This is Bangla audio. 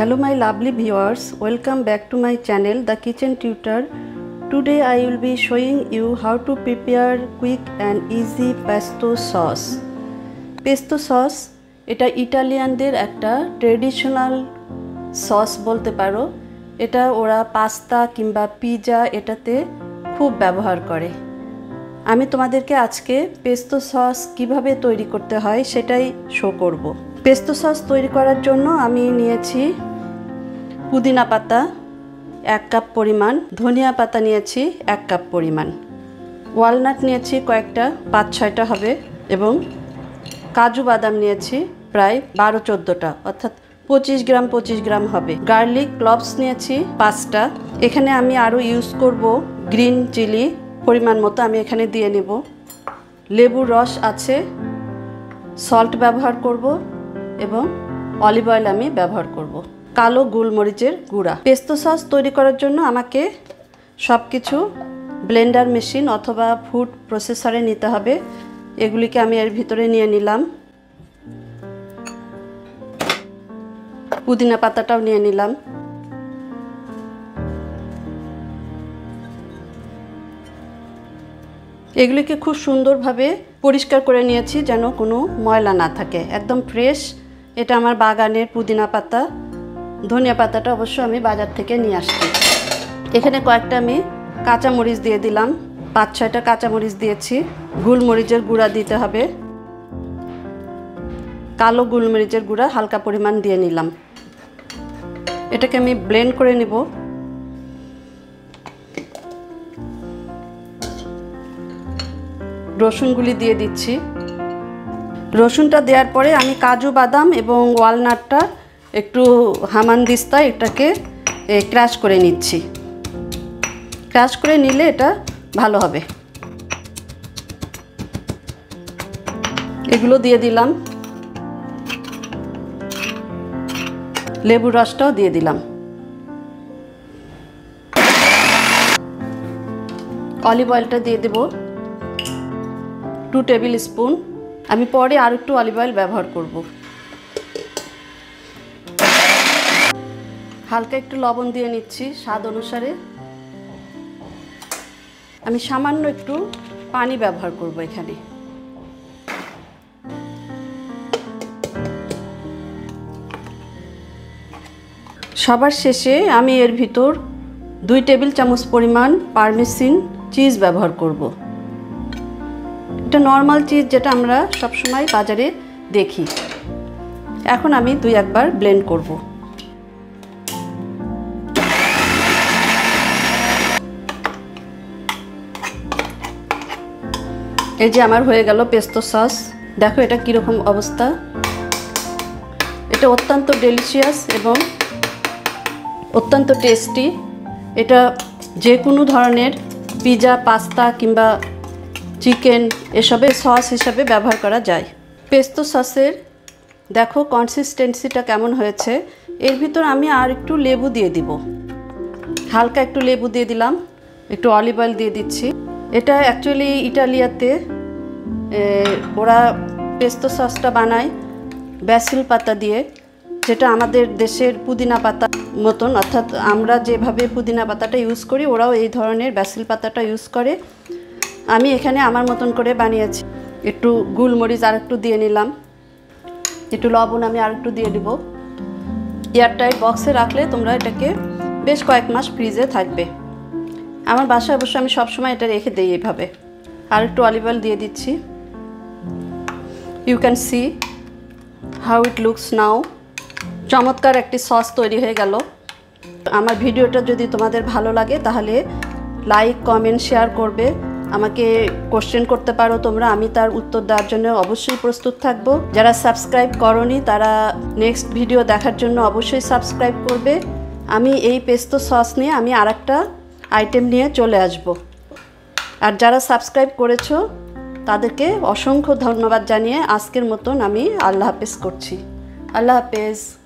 Hello my lovely viewers, welcome back to my channel The Kitchen Tutor. Today I will be showing you how to prepare quick and easy pesto sauce. Pesto sauce এটা ইতালিয়ানদের একটা ট্র্যাডিশনাল সস বলতে পারো। এটা ওরা পাস্তা কিংবা পিজা এটাতে খুব ব্যবহার করে। আমি তোমাদেরকে আজকে পেস্তো সস কিভাবে তৈরি করতে হয় সেটাই শো করব। পেস্তো সস তৈরি করার জন্য আমি নিয়েছি পুদিনা পাতা 1 কাপ পরিমাণ, ধনিয়া পাতা নিয়েছি 1 কাপ পরিমাণ, ওয়ালনাট নিয়েছি কয়েকটা, 5-6টা হবে, এবং কাজু বাদাম নিয়েছি প্রায় 12-14টা, অর্থাৎ 25 গ্রাম হবে। গার্লিক ক্লভস নিয়েছি 5টা। এখানে আমি আরও ইউজ করব গ্রিন চিলি, পরিমাণ মতো আমি এখানে দিয়ে নেব। লেবুর রস আছে, সল্ট ব্যবহার করব এবং অলিভ অয়েল আমি ব্যবহার করব, কালো গোলমরিচের গুঁড়া। পেস্তো সস তৈরি করার জন্য আমাকে সব কিছু ব্লেন্ডার মেশিন অথবা ফুড প্রসেসরে নিতে হবে। এগুলিকে আমি এর ভিতরে নিয়ে নিলাম, পুদিনা পাতাটাও নিয়ে নিলাম। এগুলিকে খুব সুন্দরভাবে পরিষ্কার করে নিয়েছি যেন কোনো ময়লা না থাকে, একদম ফ্রেশ। এটা আমার বাগানের পুদিনা পাতা। ধনিয়া পাতাটা অবশ্য আমি বাজার থেকে নিয়ে আসছি। এখানে কয়েকটা আমি কাঁচামরিচ দিয়ে দিলাম, 5-6টা কাঁচামরিচ দিয়েছি। গোলমরিচের গুঁড়া দিতে হবে, কালো গোলমরিচের গুঁড়া হালকা পরিমাণ দিয়ে নিলাম। এটাকে আমি ব্লেন্ড করে নেব। রসুনগুলি দিয়ে দিচ্ছি। রসুনটা দেওয়ার পরে আমি কাজু বাদাম এবং ওয়ালনাটটা একটু হামানদিস্তা এটাকে ক্রাশ করে নিচ্ছি। ক্রাশ করে নিলে এটা ভালো হবে। এগুলো দিয়ে দিলাম, লেবুর রসটাও দিয়ে দিলাম, অলিভ অয়েলটা দিয়ে দেব 2 টেবিল স্পুন। আমি পরে আর একটু অলিভ অয়েল ব্যবহার করব। হালকা একটু লবণ দিয়ে নিচ্ছি স্বাদ অনুসারে। আমি সামান্য একটু পানি ব্যবহার করব এখানে। সবার শেষে আমি এর ভিতর 2 টেবিল চামচ পরিমাণ পারমেসান চিজ ব্যবহার করব। এটা নর্মাল চিজ যেটা আমরা সবসময় বাজারে দেখি। এখন আমি 2-1 বার ব্লেন্ড করব। এই যে আমার হয়ে গেল পেস্তো সস। দেখো এটা কীরকম অবস্থা। এটা অত্যন্ত ডেলিশিয়াস এবং অত্যন্ত টেস্টি। এটা যে কোনো ধরনের পিজা, পাস্তা কিংবা চিকেন এসবে সস হিসাবে ব্যবহার করা যায়। পেস্তো সসের দেখো কনসিস্টেন্সিটা কেমন হয়েছে। এর ভিতর আমি আর একটু লেবু দিয়ে দিব, হালকা একটু লেবু দিয়ে দিলাম, একটু অলিভ অয়েল দিয়ে দিচ্ছি। এটা অ্যাকচুয়ালি ইটালিয়াতে ওরা পেস্তো সসটা বানায় ব্যাসিল পাতা দিয়ে, যেটা আমাদের দেশের পুদিনা পাতা মতন, অর্থাৎ আমরা যেভাবে পুদিনা পাতাটা ইউজ করি ওরাও এই ধরনের ব্যাসিল পাতাটা ইউজ করে। আমি এখানে আমার মতন করে বানিয়েছি। একটু গোলমরিচ আর একটু দিয়ে নিলাম, একটু লবণ আমি আর একটু দিয়ে দিব। এয়ারটাইট বক্সে রাখলে তোমরা এটাকে বেশ কয়েক মাস ফ্রিজে থাকবে। আমার বাসায় অবশ্য আমি সবসময় এটা রেখে দিই এইভাবে। আর একটু অলিভ অয়েল দিয়ে দিচ্ছি। You can see how it looks now. চমৎকার একটি সস তৈরি হয়ে গেল। আমার ভিডিওটা যদি তোমাদের ভালো লাগে তাহলে লাইক, কমেন্ট, শেয়ার করবে। আমাকে কোশ্চেন করতে পারো তোমরা, আমি তার উত্তর দেওয়ার জন্য অবশ্যই প্রস্তুত থাকব। যারা সাবস্ক্রাইব করনি তারা নেক্সট ভিডিও দেখার জন্য অবশ্যই সাবস্ক্রাইব করবে। আমি এই পেস্তো সস নিয়ে আমি আর একটা আইটেম নিয়ে চলে আসব। আর যারা সাবস্ক্রাইব করেছো তাদেরকে অসংখ্য ধন্যবাদ জানিয়ে আজকের মতন আমি আল্লাহ হাফেজ করছি। আল্লাহ হাফেজ।